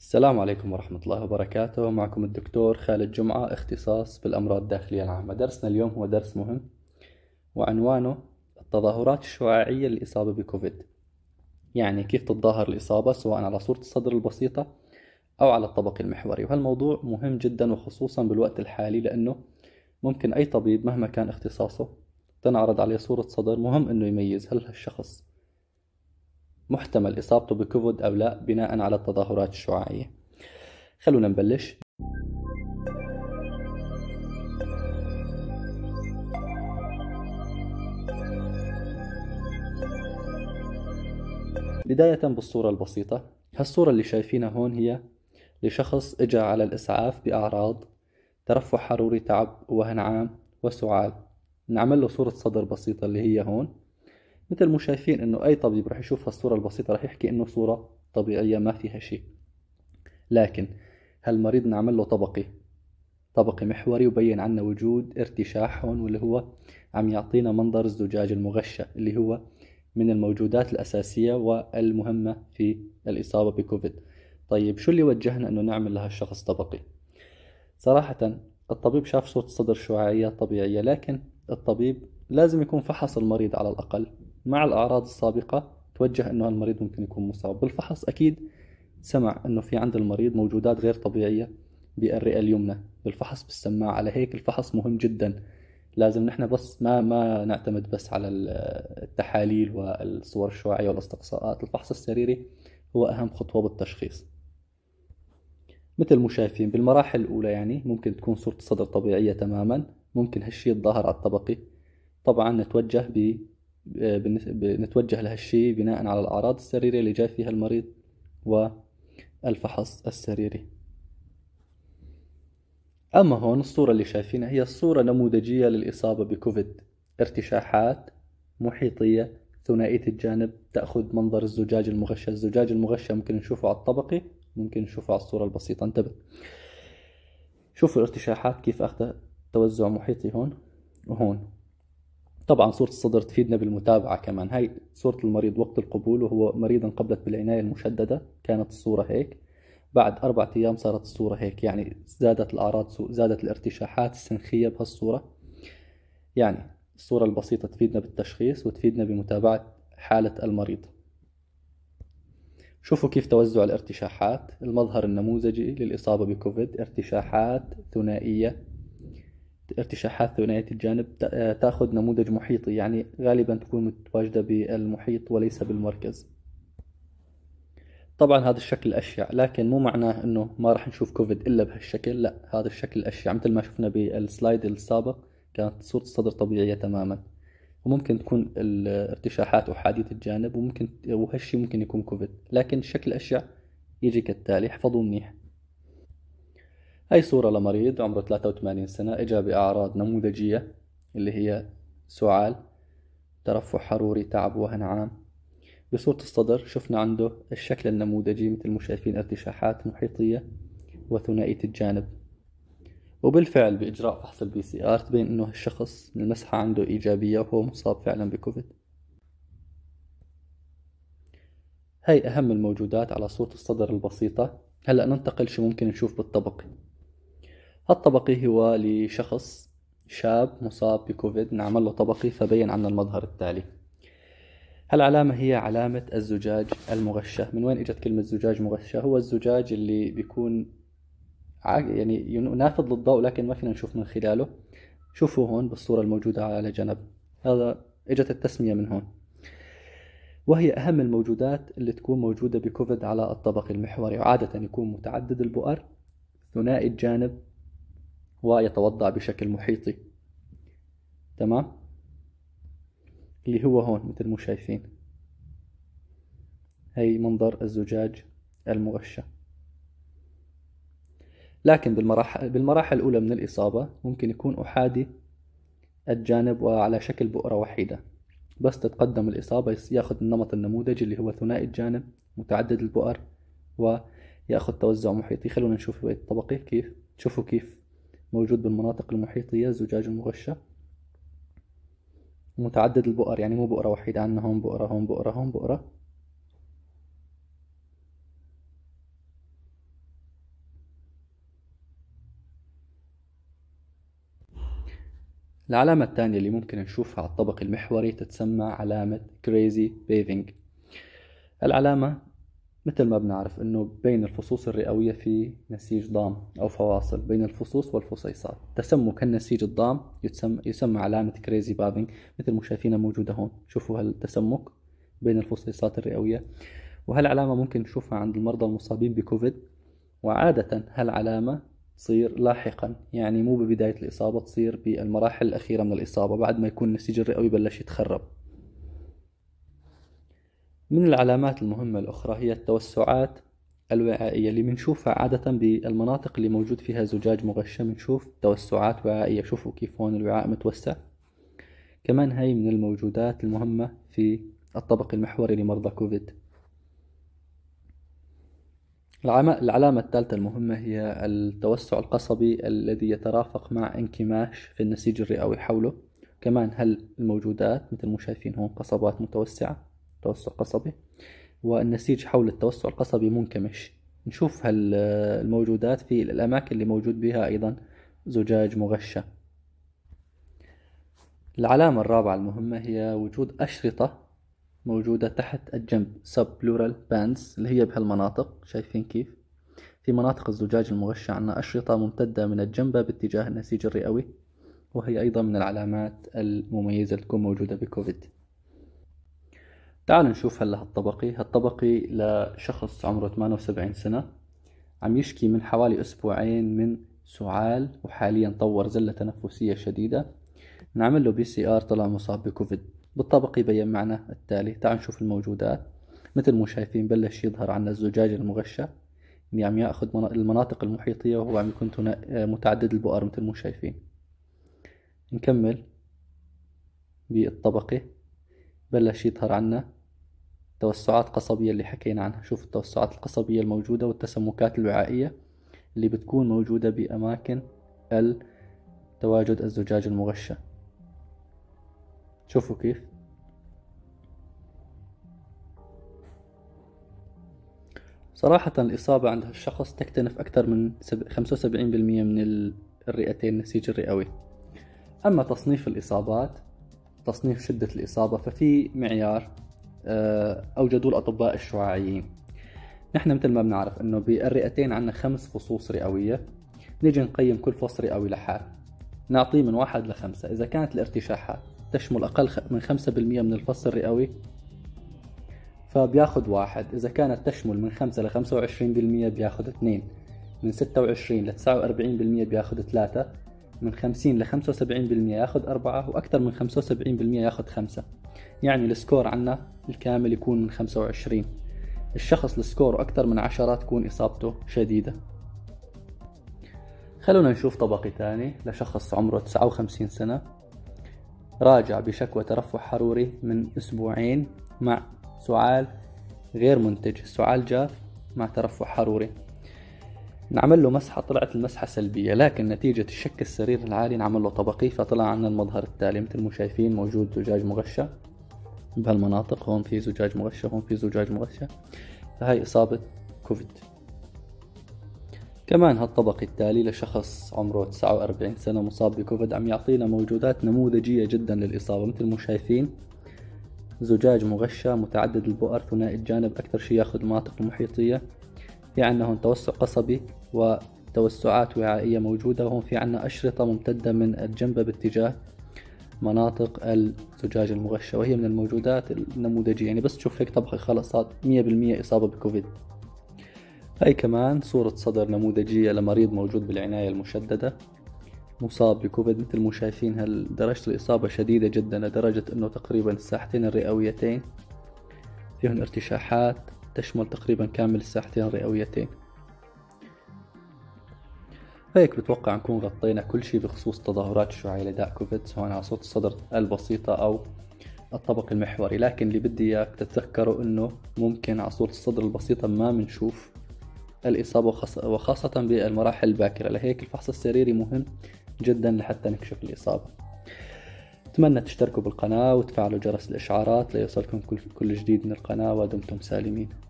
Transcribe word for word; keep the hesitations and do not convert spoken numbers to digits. السلام عليكم ورحمة الله وبركاته. معكم الدكتور خالد جمعة، اختصاص بالأمراض الداخلية العامة. درسنا اليوم هو درس مهم وعنوانه التظاهرات الشعاعية للإصابة بكوفيد، يعني كيف تتظاهر الإصابة سواء على صورة الصدر البسيطة أو على الطبق المحوري. وهالموضوع مهم جدا وخصوصا بالوقت الحالي، لأنه ممكن أي طبيب مهما كان اختصاصه تنعرض عليه صورة صدر، مهم أنه يميز هل هالشخص محتمل إصابته بكوفيد أو لا بناء على التظاهرات الشعاعية. خلونا نبلش. بداية بالصورة البسيطة، هالصورة اللي شايفينها هون هي لشخص اجى على الإسعاف بأعراض ترفع حروري، تعب، وهن عام، وسعال. نعمل له صورة صدر بسيطة اللي هي هون. مثل ما شايفين انه اي طبيب رح يشوف هالصورة البسيطة رح يحكي انه صورة طبيعية ما فيها شيء، لكن هالمريض نعمل له طبقي طبقي محوري وبين عنا وجود ارتشاح هون، واللي هو عم يعطينا منظر الزجاج المغشى، اللي هو من الموجودات الأساسية والمهمة في الإصابة بكوفيد. طيب شو اللي وجهنا انه نعمل لهالشخص طبقي؟ صراحة الطبيب شاف صورة صدر شعاعية طبيعية، لكن الطبيب لازم يكون فحص المريض على الأقل مع الأعراض السابقة توجه أنه المريض ممكن يكون مصاب. بالفحص أكيد سمع أنه في عند المريض موجودات غير طبيعية بالرئة اليمنى، بالفحص بالسماعة. على هيك الفحص مهم جدا، لازم نحن بس ما ما نعتمد بس على التحاليل والصور الشعاعية والاستقصاءات. الفحص السريري هو أهم خطوة بالتشخيص. مثل ما شايفين بالمراحل الأولى، يعني ممكن تكون صورة الصدر طبيعية تماما، ممكن هالشي يتظاهر على الطبقي. طبعا نتوجه ب نتوجه لهالشيء بناء على الأعراض السريرية اللي جاي فيها المريض والفحص السريري. أما هون الصورة اللي شايفينها هي الصورة نموذجية للإصابة بكوفيد، ارتشاحات محيطية ثنائية الجانب تأخذ منظر الزجاج المغشى. الزجاج المغشى ممكن نشوفه على الطبقي، ممكن نشوفه على الصورة البسيطة. انتبه، شوفوا الارتشاحات كيف أخذ توزع محيطي هون وهون. طبعا صورة الصدر تفيدنا بالمتابعة كمان. هاي صورة المريض وقت القبول، وهو مريض انقبلت بالعناية المشددة، كانت الصورة هيك. بعد أربعة أيام صارت الصورة هيك، يعني زادت الأعراض، زادت الارتشاحات السنخية بهالصورة. يعني الصورة البسيطة تفيدنا بالتشخيص وتفيدنا بمتابعة حالة المريض. شوفوا كيف توزع الارتشاحات، المظهر النموذجي للإصابة بكوفيد، ارتشاحات ثنائية ارتشاحات ثنائية الجانب تأخذ نموذج محيطي، يعني غالبا تكون متواجدة بالمحيط وليس بالمركز. طبعا هذا الشكل أشيع، لكن مو معناه انه ما راح نشوف كوفيد الا بهالشكل، لا، هذا الشكل أشيع. مثل ما شفنا بالسلايد السابق كانت صورة الصدر طبيعية تماما، وممكن تكون الارتشاحات أحادية الجانب، وممكن وهالشي ممكن يكون كوفيد، لكن الشكل أشيع يجي كالتالي. احفظوه منيح. هاي صورة لمريض عمره ثلاثة وثمانين سنة، اجى بأعراض نموذجية اللي هي سعال، ترفع حروري، تعب، وهن عام. بصورة الصدر شفنا عنده الشكل النموذجي، مثل ما شايفين ارتشاحات محيطية وثنائية الجانب. وبالفعل بإجراء فحص البي سي آر تبين إنه الشخص المسحة عنده إيجابية وهو مصاب فعلا بكوفيد. هاي أهم الموجودات على صورة الصدر البسيطة. هلأ ننتقل شو ممكن نشوف بالطبقي. الطبقي هو لشخص شاب مصاب بكوفيد، نعمل له طبقي فبين عنا المظهر التالي. هالعلامة هي علامة الزجاج المغشى. من وين اجت كلمة زجاج مغشى؟ هو الزجاج اللي بيكون يعني ينافذ للضوء لكن ما فينا نشوف من خلاله. شوفوا هون بالصورة الموجودة على جنب، هذا اجت التسمية من هون. وهي أهم الموجودات اللي تكون موجودة بكوفيد على الطبق المحوري، وعادة يكون متعدد البؤر، ثنائي الجانب، ويتوضع بشكل محيطي. تمام؟ اللي هو هون مثل ما شايفين، هي منظر الزجاج المغشى. لكن بالمراحل بالمراحل الأولى من الإصابة ممكن يكون أحادي الجانب وعلى شكل بؤرة وحيدة. بس تتقدم الإصابة يأخذ النمط النموذجي اللي هو ثنائي الجانب، متعدد البؤر، ويأخذ توزع محيطي. خلونا نشوف بقية الطبقي كيف. شوفوا كيف موجود بالمناطق المحيطية الزجاج المغشى، متعدد البؤر، يعني مو بؤرة وحيدة، عندنا هون بؤرة، هون بؤرة، هون بؤرة. العلامة الثانية اللي ممكن نشوفها على الطبق المحوري تتسمى علامة كريزي بيفينج. العلامة مثل ما بنعرف انه بين الفصوص الرئوية في نسيج ضام او فواصل بين الفصوص والفصيصات، تسمو كالنسيج الضام يتسمى, يسمى علامة كريزي بيفينج، مثل ما شايفينها موجودة هون. شوفوا هالتسمك بين الفصيصات الرئوية، وهالعلامة ممكن نشوفها عند المرضى المصابين بكوفيد، وعادة هالعلامة تصير لاحقا، يعني مو ببداية الإصابة، تصير بالمراحل الأخيرة من الإصابة بعد ما يكون النسيج الرئوي بلش يتخرب. من العلامات المهمة الأخرى هي التوسعات الوعائية اللي بنشوفها عادة بالمناطق اللي موجود فيها زجاج مغشى، بنشوف توسعات وعائية. شوفوا كيف هون الوعاء متوسع. كمان هي من الموجودات المهمة في الطبق المحوري لمرضى كوفيد. العلامة الثالثة المهمة هي التوسع القصبي الذي يترافق مع انكماش في النسيج الرئوي حوله. كمان هل الموجودات مثل ما شايفين هون قصبات متوسعة، توسع قصبي، والنسيج حول التوسع القصبي منكمش. نشوف هالموجودات في الأماكن اللي موجود بها أيضا زجاج مغشى. العلامة الرابعة المهمة هي وجود أشرطة موجودة تحت الجنب subpleural bands اللي هي بهالمناطق. شايفين كيف في مناطق الزجاج المغشى عندنا أشرطة ممتدة من الجنبة باتجاه النسيج الرئوي، وهي أيضا من العلامات المميزة اللي تكون موجودة بكوفيد. تعالوا نشوف هلا هالطبقي. هالطبقي لشخص عمره ثمانية وسبعين سنة، عم يشكي من حوالي أسبوعين من سعال، وحاليا طور زلة تنفسية شديدة. نعمل له بي سي آر، طلع مصاب بكوفيد. بالطبقي بين معنا التالي. تعالوا نشوف الموجودات. مثل ما شايفين بلش يظهر عنا الزجاج المغشى، يعني عم ياخذ المناطق المحيطية، وهو عم يكون متعدد البؤر مثل ما شايفين. نكمل بالطبقي. بلش يظهر عنا توسعات قصبية اللي حكينا عنها. شوف التوسعات القصبية الموجودة والتسمكات الوعائية اللي بتكون موجودة بأماكن تواجد الزجاج المغشى. شوفوا كيف. صراحة الإصابة عند هالشخص تكتنف أكثر من خمسة وسبعين بالمئة من الرئتين النسيج الرئوي. أما تصنيف الإصابات، تصنيف شدة الإصابة، ففي معيار أوجدوه الأطباء الشعاعيين. نحن مثل ما بنعرف إنه بالرئتين عندنا خمس فصوص رئوية، نيجي نقيم كل فص رئوي لحال، نعطيه من واحد لخمسة. إذا كانت الارتشاحات تشمل أقل من خمسة بالمئة من الفص الرئوي فبياخد واحد، إذا كانت تشمل من خمسة لخمسة وعشرين بالمئة بياخد اثنين، من ستة وعشرين لتسعة وأربعين بالمئة بياخد ثلاثة، من خمسين لخمسة وسبعين بالمئة ياخد أربعة، وأكثر من خمسة وسبعين بالمئة ياخد خمسة. يعني السكور عنا الكامل يكون من خمسة وعشرين. الشخص السكور أكثر من عشرة تكون إصابته شديدة. خلونا نشوف طبقي ثاني لشخص عمره تسعة وخمسين سنة، راجع بشكوى ترفع حروري من أسبوعين مع سعال غير منتج، سعال جاف مع ترفع حروري. نعمل له مسحة، طلعت المسحة سلبية، لكن نتيجة الشك السرير العالي نعمل له طبقي، فطلع عنا المظهر التالي. مثل ما شايفين موجود زجاج مغشى بهالمناطق، هون في زجاج مغشى، هون في زجاج مغشى، فهي إصابة كوفيد. كمان هالطبقي التالي لشخص عمره تسعة وأربعين سنة مصاب بكوفيد عم يعطينا موجودات نموذجية جدا للإصابة. مثل ما شايفين زجاج مغشى متعدد البؤر ثنائي الجانب، أكثر شيء ياخذ المناطق المحيطية. في عنا هون توسع قصبي وتوسعات وعائية موجودة، وهون في عنا أشرطة ممتدة من الجنبة باتجاه مناطق الزجاج المغشى، وهي من الموجودات النموذجية. يعني بس تشوف هيك طبقي خلص صار مية بالمية إصابة بكوفيد. هاي كمان صورة صدر نموذجية لمريض موجود بالعناية المشددة مصاب بكوفيد. مثل ما شايفين هالدرجة الإصابة شديدة جدا، لدرجة أنه تقريبا الساحتين الرئويتين فيهن ارتشاحات تشمل تقريبا كامل الساحتين الرئويتين. هيك بتوقع نكون غطينا كل شيء بخصوص تظاهرات الشعاع لداء كوفيد، سواء على صوت الصدر البسيطة أو الطبق المحوري. لكن اللي بدي إياك تتذكروا أنه ممكن على صوت الصدر البسيطة ما منشوف الإصابة، وخاصة بالمراحل الباكرة، لهيك الفحص السريري مهم جدا لحتى نكشف الإصابة. أتمنى تشتركوا بالقناة وتفعلوا جرس الإشعارات ليصلكم كل جديد من القناة، ودمتم سالمين.